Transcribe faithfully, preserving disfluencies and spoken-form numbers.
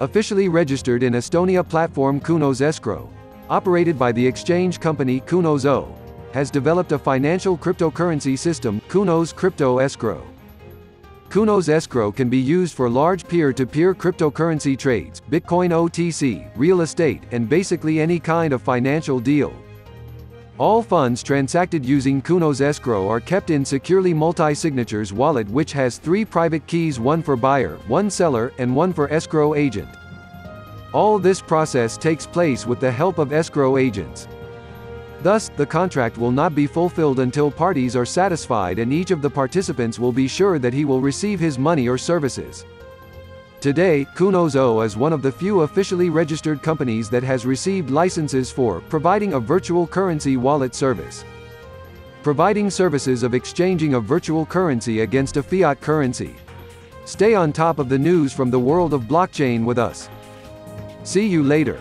Officially registered in Estonia, platform Counos Escrow, operated by the exchange company Counos O Ü, has developed a financial cryptocurrency system, Counos Crypto Escrow. Counos Escrow can be used for large peer-to-peer cryptocurrency trades, Bitcoin O T C, real estate, and basically any kind of financial deal. All funds transacted using Counos Escrow are kept in securely multi-signatures wallet, which has three private keys, one for buyer, one seller, and one for escrow agent. All this process takes place with the help of escrow agents. Thus, the contract will not be fulfilled until parties are satisfied and each of the participants will be sure that he will receive his money or services. Today, Counos O Ü is one of the few officially registered companies that has received licenses for providing a virtual currency wallet service. Providing services of exchanging a virtual currency against a fiat currency. Stay on top of the news from the world of blockchain with us. See you later.